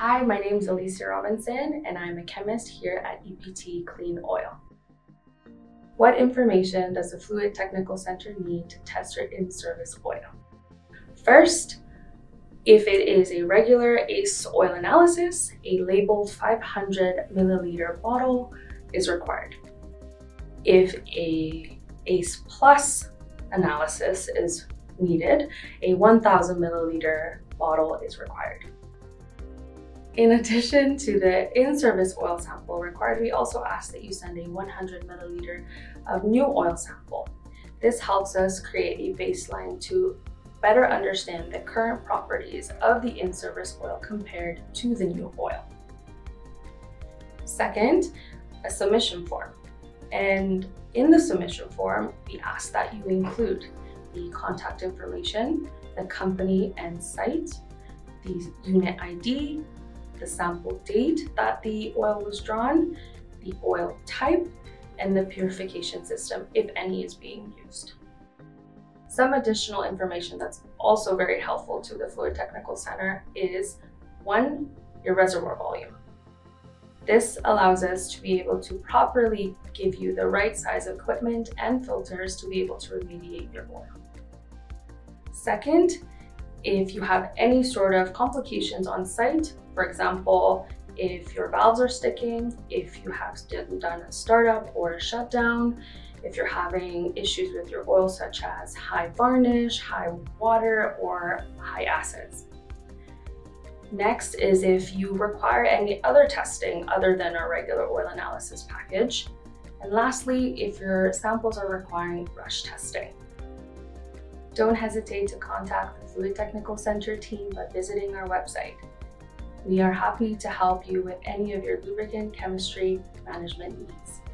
Hi, my name is Alicia Robinson and I'm a chemist here at EPT Clean Oil. What information does the Fluid Technical Center need to test your in-service oil? First, if it is a regular ACE oil analysis, a labeled 500 milliliter bottle is required. If an ACE Plus analysis is needed, a 1000 milliliter bottle is required. In addition to the in-service oil sample required, we also ask that you send a 100 milliliter of new oil sample. This helps us create a baseline to better understand the current properties of the in-service oil compared to the new oil. Second, a submission form. And in the submission form, we ask that you include the contact information, the company and site, the unit ID, the sample date that the oil was drawn, the oil type, and the purification system, if any is being used. Some additional information that's also very helpful to the Fluid Technical Center is, 1, your reservoir volume. This allows us to be able to properly give you the right size equipment and filters to be able to remediate your oil. Second, if you have any sort of complications on site, for example, if your valves are sticking, if you have done a startup or a shutdown, if you're having issues with your oil such as high varnish, high water, or high acids. Next is if you require any other testing other than our regular oil analysis package. And lastly, if your samples are requiring rush testing. Don't hesitate to contact the Fluid Technical Center team by visiting our website. We are happy to help you with any of your lubricant chemistry management needs.